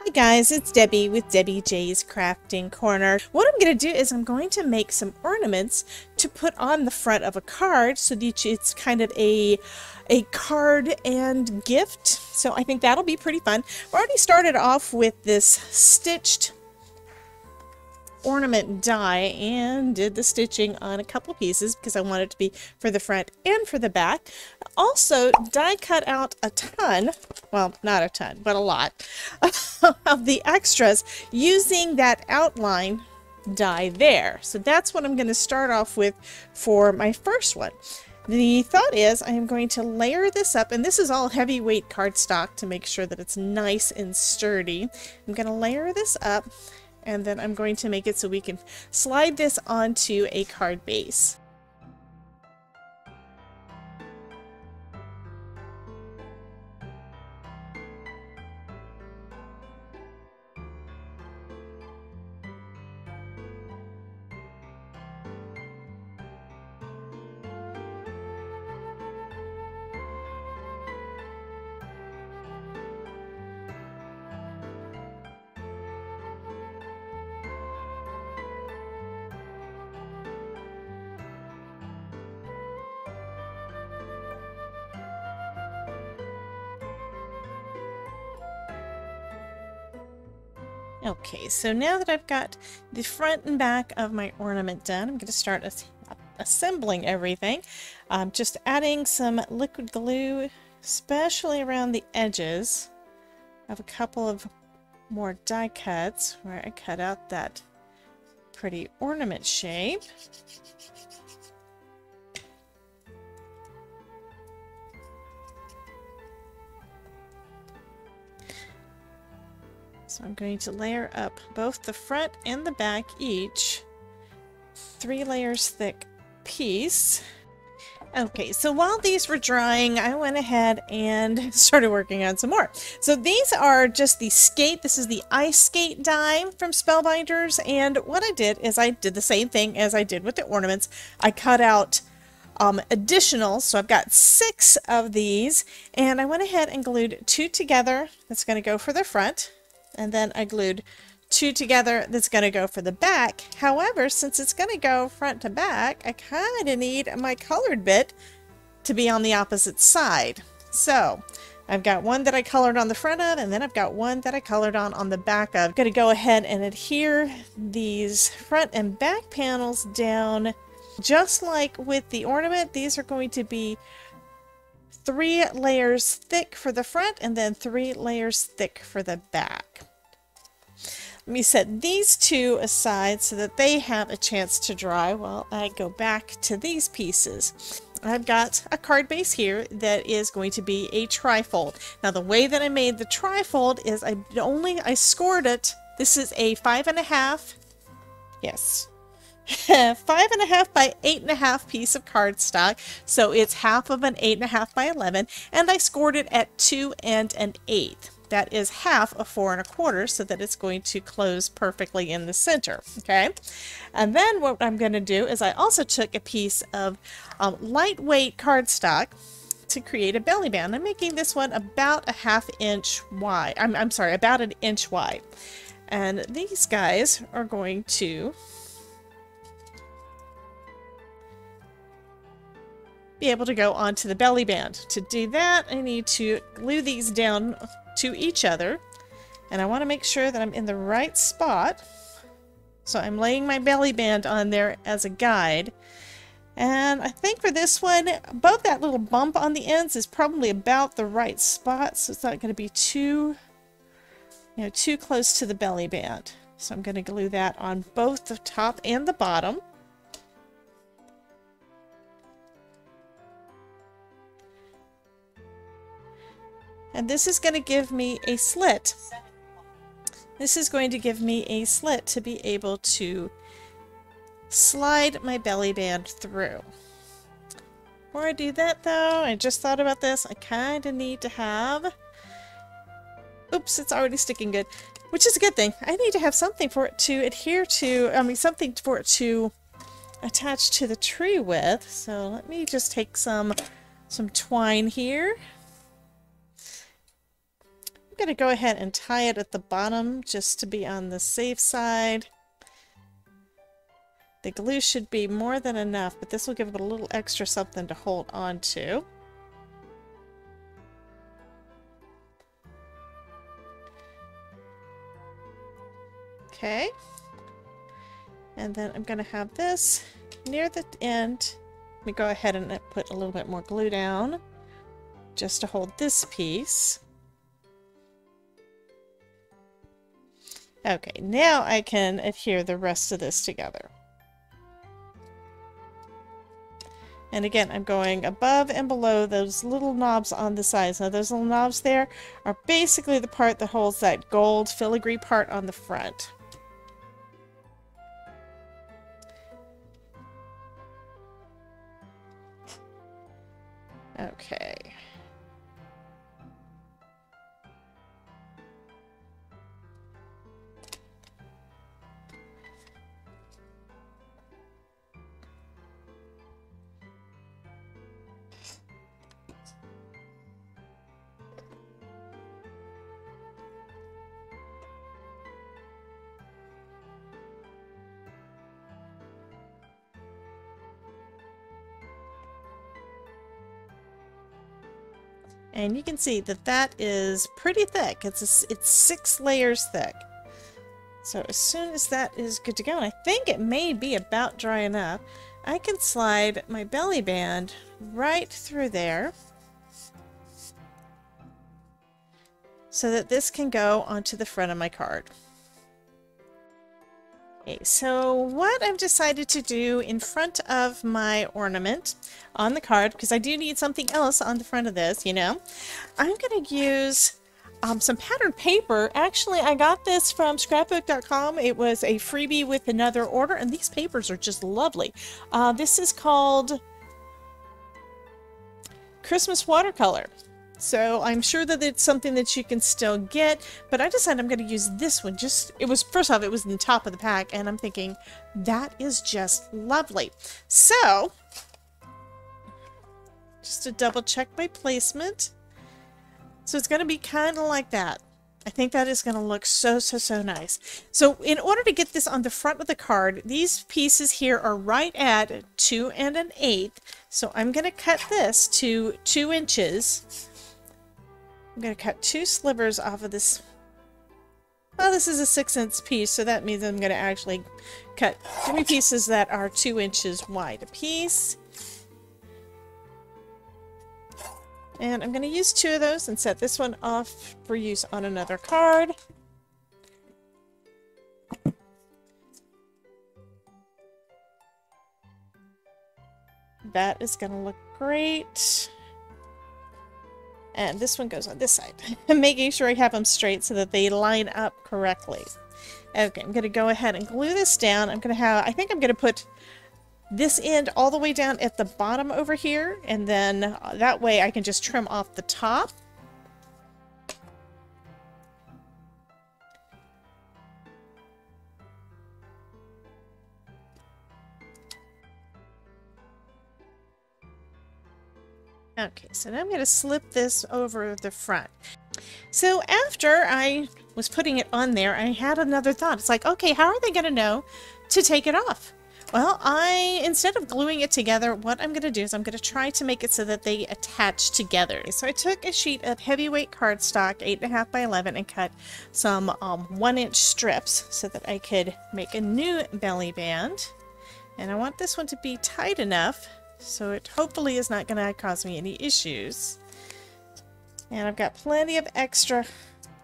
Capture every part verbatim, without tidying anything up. Hi guys, it's Debbie with Debbie J's Crafting Corner. What I'm going to do is I'm going to make some ornaments to put on the front of a card so that it's kind of a a card and gift. So I think that'll be pretty fun. We already started off with this stitched ornament die and did the stitching on a couple pieces because I want it to be for the front and for the back. Also die cut out a ton, well not a ton but a lot of the extras using that outline die there. So that's what I'm going to start off with for my first one. The thought is I am going to layer this up, and this is all heavyweight cardstock to make sure that it's nice and sturdy. I'm going to layer this up and then I'm going to make it so we can slide this onto a card base. Okay, so now that I've got the front and back of my ornament done, I'm going to start as assembling everything. I'm just adding some liquid glue, especially around the edges of a couple of more die cuts where I cut out that pretty ornament shape. So I'm going to layer up both the front and the back, each three layers thick piece. Okay, so while these were drying, I went ahead and started working on some more. So these are just the skate. This is the ice skate die from Spellbinders. And what I did is I did the same thing as I did with the ornaments. I cut out Um, additional, so I've got six of these, and I went ahead and glued two together. That's going to go for the front, and then I glued two together. That's going to go for the back. However, since it's going to go front to back, I kind of need my colored bit to be on the opposite side. So I've got one that I colored on the front of, and then I've got one that I colored on on the back of. I'm going to go ahead and adhere these front and back panels down. Just like with the ornament, these are going to be three layers thick for the front and then three layers thick for the back. Let me set these two aside so that they have a chance to dry while I go back to these pieces. I've got a card base here that is going to be a trifold. Now the way that I made the trifold is I only I scored it. This is a five and a half. Yes. five and a half by eight and a half piece of cardstock, so it's half of an eight and a half by eleven, and I scored it at two and an eighth. That is half of four and a quarter, so that it's going to close perfectly in the center. Okay, and then what I'm going to do is I also took a piece of um, lightweight cardstock to create a belly band. I'm making this one about a half inch wide. I'm, I'm sorry, about an inch wide, and these guys are going to be able to go onto the belly band. To do that, I need to glue these down to each other, and I want to make sure that I'm in the right spot. So I'm laying my belly band on there as a guide, and I think for this one, above that little bump on the ends is probably about the right spot, so it's not going to be too, you know, too close to the belly band. So I'm going to glue that on both the top and the bottom. And this is going to give me a slit. This is going to give me a slit to be able to slide my belly band through. Before I do that though, I just thought about this, I kind of need to have, oops, it's already sticking good, which is a good thing. I need to have something for it to adhere to, I mean something for it to attach to the tree with. So let me just take some, some twine here. I'm going to go ahead and tie it at the bottom just to be on the safe side. The glue should be more than enough, but this will give it a little extra something to hold on to. Okay. And then I'm going to have this near the end. Let me go ahead and put a little bit more glue down just to hold this piece. Okay, now I can adhere the rest of this together. And again, I'm going above and below those little knobs on the sides. Now those little knobs there are basically the part that holds that gold filigree part on the front. Okay. And you can see that that is pretty thick. It's a, it's six layers thick. So as soon as that is good to go, and I think it may be about dry enough, I can slide my belly band right through there so that this can go onto the front of my card. Okay, so what I've decided to do in front of my ornament on the card, because I do need something else on the front of this, you know, I'm going to use um, some patterned paper. Actually, I got this from scrapbook dot com. It was a freebie with another order, and these papers are just lovely. Uh, this is called Christmas Watercolor. So I'm sure that it's something that you can still get, but I decided I'm going to use this one. Just, it was, first off, it was in the top of the pack, and I'm thinking, that is just lovely. So, just to double check my placement. So it's going to be kind of like that. I think that is going to look so, so, so nice. So in order to get this on the front of the card, these pieces here are right at two and an eighth. So I'm going to cut this to two inches. I'm going to cut two slivers off of this. Well, this is a six inch piece, so that means I'm going to actually cut three pieces that are two inches wide apiece. And I'm going to use two of those and set this one off for use on another card. That is going to look great. And this one goes on this side. I'm making sure I have them straight so that they line up correctly. Okay, I'm going to go ahead and glue this down. I'm going to have, I think I'm going to put this end all the way down at the bottom over here. And then that way I can just trim off the top. Okay, so now I'm going to slip this over the front. So after I was putting it on there, I had another thought. It's like, okay, how are they going to know to take it off? Well, I, instead of gluing it together, what I'm going to do is I'm going to try to make it so that they attach together. So I took a sheet of heavyweight cardstock, eight and a half by eleven, and cut some um, one inch strips so that I could make a new belly band. And I want this one to be tight enough so it hopefully is not going to cause me any issues. And I've got plenty of extra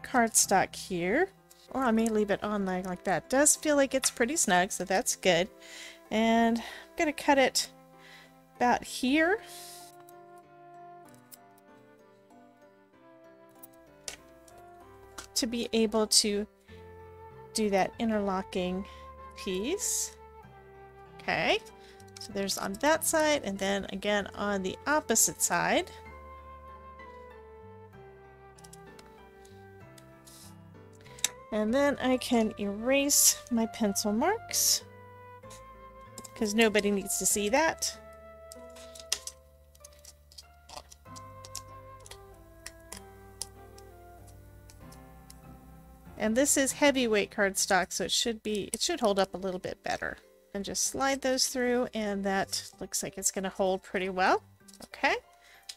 cardstock here. Or I may leave it on like, like that. It does feel like it's pretty snug, so that's good. And I'm going to cut it about here. To be able to do that interlocking piece. Okay. So there's on that side, and then again on the opposite side. And then I can erase my pencil marks because nobody needs to see that. And this is heavyweight cardstock, so it should be, it should hold up a little bit better. And just slide those through, and that looks like it's going to hold pretty well. Okay,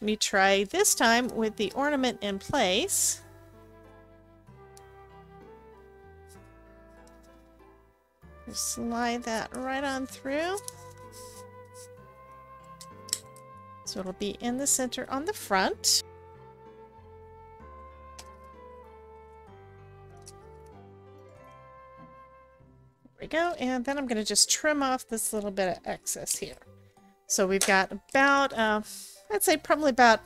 let me try this time with the ornament in place. Just slide that right on through. So it'll be in the center on the front. There we go, and then I'm going to just trim off this little bit of excess here. So we've got about, uh, I'd say probably about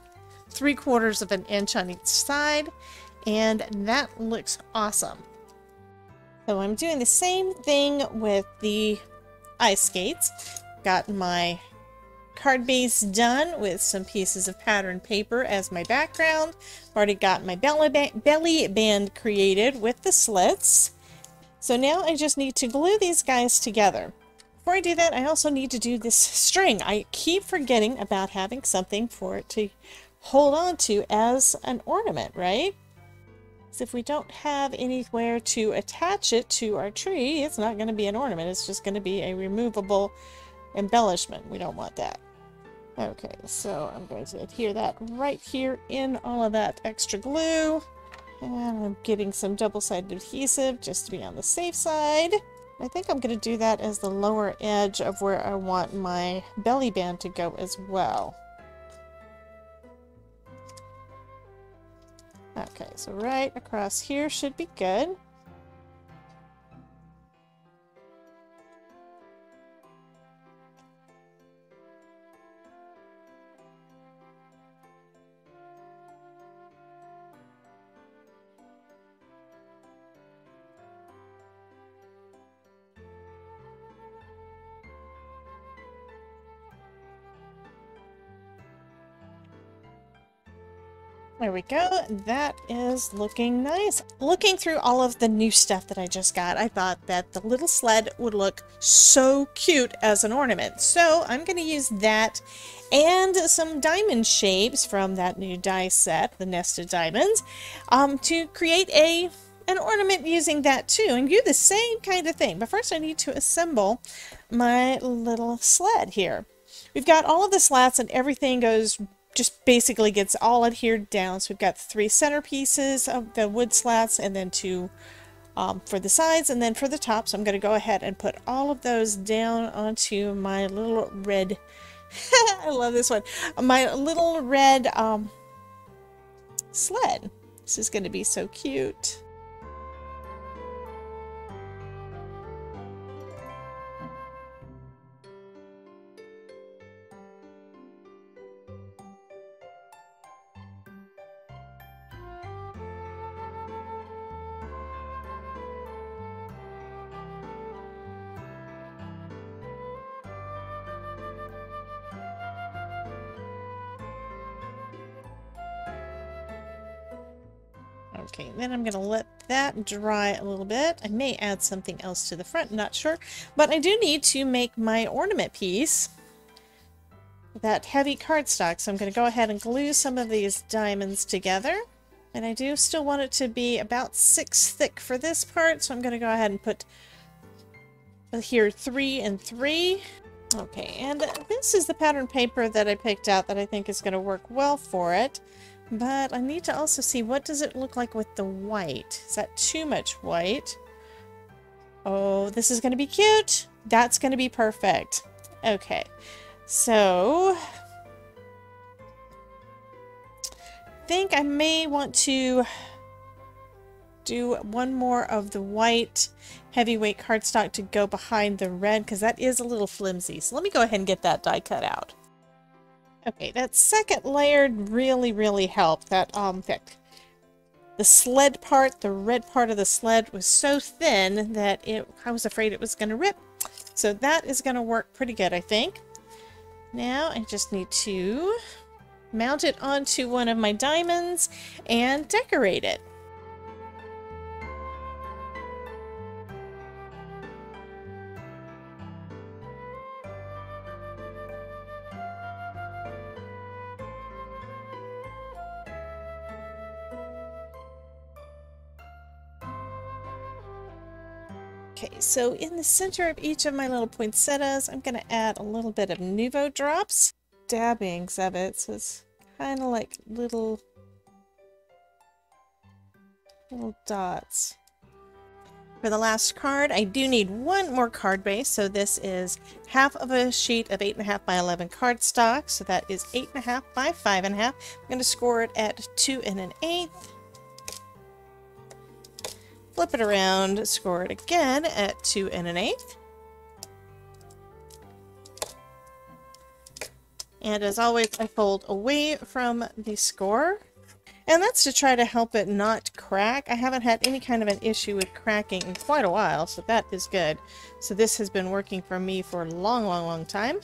three quarters of an inch on each side, and that looks awesome. So I'm doing the same thing with the ice skates. Got my card base done with some pieces of pattern paper as my background. Already got my belly band, belly band created with the slits. So now I just need to glue these guys together. Before I do that, I also need to do this string. I keep forgetting about having something for it to hold on to as an ornament, right? So if we don't have anywhere to attach it to our tree, it's not going to be an ornament. It's just going to be a removable embellishment. We don't want that. Okay, so I'm going to adhere that right here in all of that extra glue. And I'm getting some double-sided adhesive just to be on the safe side. I think I'm going to do that as the lower edge of where I want my belly band to go as well. Okay, so right across here should be good. There we go. That is looking nice. Looking through all of the new stuff that I just got, I thought that the little sled would look so cute as an ornament. So I'm going to use that and some diamond shapes from that new die set, the nested diamonds, um, to create a an ornament using that too, and do the same kind of thing. But first I need to assemble my little sled here. We've got all of the slats and everything goes just basically gets all adhered down. So we've got three center pieces of the wood slats and then two um, for the sides and then for the top. So I'm going to go ahead and put all of those down onto my little red, I love this one, my little red um, sled. This is going to be so cute. Okay, then I'm going to let that dry a little bit. I may add something else to the front, not sure. But I do need to make my ornament piece, that heavy cardstock. So I'm going to go ahead and glue some of these diamonds together. And I do still want it to be about six thick for this part. So I'm going to go ahead and put here three and three. Okay, and this is the pattern paper that I picked out that I think is going to work well for it. But I need to also see, what does it look like with the white? Is that too much white? Oh, this is going to be cute. That's going to be perfect. Okay, so I think I may want to do one more of the white heavyweight cardstock to go behind the red, because that is a little flimsy. So let me go ahead and get that die cut out. Okay, that second layer really, really helped. That um, that the sled part, the red part of the sled was so thin that it, I was afraid it was going to rip. So that is going to work pretty good, I think. Now I just need to mount it onto one of my diamonds and decorate it. Okay, so in the center of each of my little poinsettias, I'm going to add a little bit of Nuvo drops, dabbings of it, so it's kind of like little, little dots. For the last card, I do need one more card base, so this is half of a sheet of eight and a half by eleven cardstock, so that is eight and a half by five and a half. I'm going to score it at two and an eighth. Flip it around, score it again at two and an eighth. And as always, I fold away from the score. And that's to try to help it not crack. I haven't had any kind of an issue with cracking in quite a while, so that is good. So this has been working for me for a long, long, long time.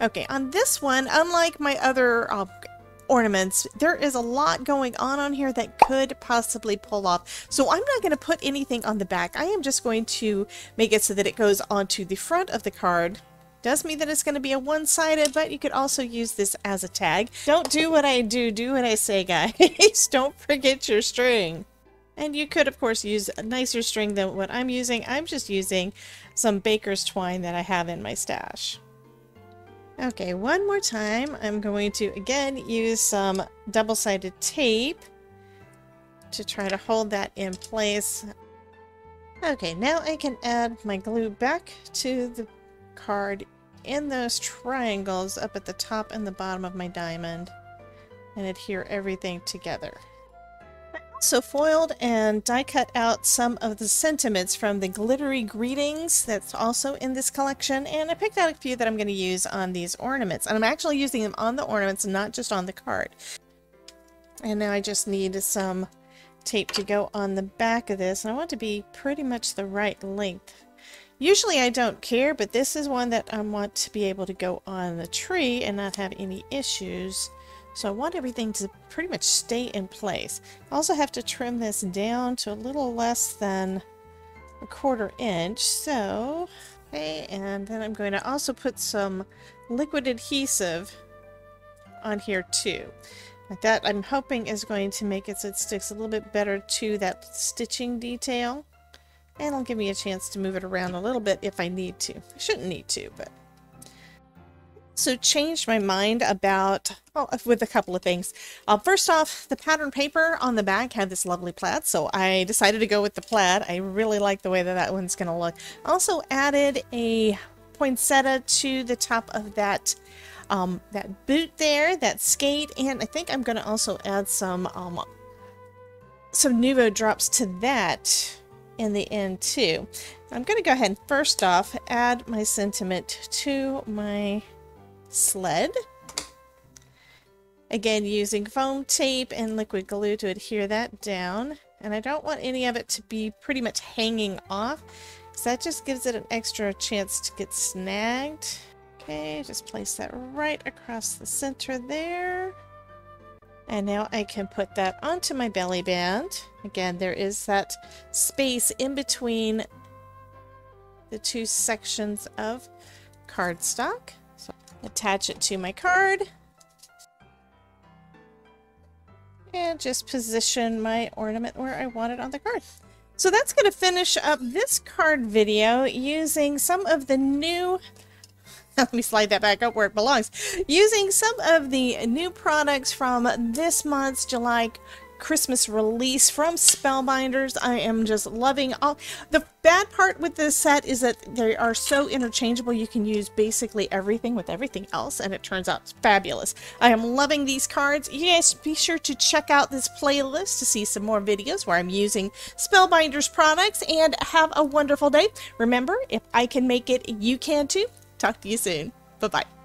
Okay, on this one, unlike my other uh, ornaments, there is a lot going on on here that could possibly pull off. So I'm not going to put anything on the back. I am just going to make it so that it goes onto the front of the card. Does mean that it's going to be a one-sided, but you could also use this as a tag. Don't do what I do, do what I say, guys. Don't forget your string. And you could, of course, use a nicer string than what I'm using. I'm just using some Baker's twine that I have in my stash. Okay, one more time. I'm going to, again, use some double-sided tape to try to hold that in place. Okay, now I can add my glue back to the card in those triangles up at the top and the bottom of my diamond and adhere everything together. I also foiled and die cut out some of the sentiments from the glittery greetings that's also in this collection, and I picked out a few that I'm going to use on these ornaments, and I'm actually using them on the ornaments, not just on the card. And now I just need some tape to go on the back of this, and I want it to be pretty much the right length. Usually I don't care, but this is one that I want to be able to go on the tree and not have any issues. So I want everything to pretty much stay in place. I also have to trim this down to a little less than a quarter inch. So, okay, and then I'm going to also put some liquid adhesive on here too. Like that, I'm hoping is going to make it so it sticks a little bit better to that stitching detail. And it'll give me a chance to move it around a little bit if I need to. I shouldn't need to, but. So changed my mind about, oh, with a couple of things. Uh, first off, the pattern paper on the back had this lovely plaid, so I decided to go with the plaid. I really like the way that that one's gonna look. I also added a poinsettia to the top of that um, that boot there, that skate, and I think I'm gonna also add some, um, some Nuvo drops to that in the end too. I'm going to go ahead and first off add my sentiment to my sled. Again, using foam tape and liquid glue to adhere that down, and I don't want any of it to be pretty much hanging off, so that just gives it an extra chance to get snagged. Okay, just place that right across the center there. And now I can put that onto my belly band. Again, there is that space in between the two sections of cardstock. So attach it to my card. And just position my ornament where I want it on the card. So that's going to finish up this card video using some of the new... Let me slide that back up where it belongs. Using some of the new products from this month's July Christmas release from Spellbinders. I am just loving all. The bad part with this set is that they are so interchangeable. You can use basically everything with everything else, and it turns out fabulous. I am loving these cards. You guys be sure to check out this playlist to see some more videos where I'm using Spellbinders products, and have a wonderful day. Remember, if I can make it, you can too. Talk to you soon. Bye-bye.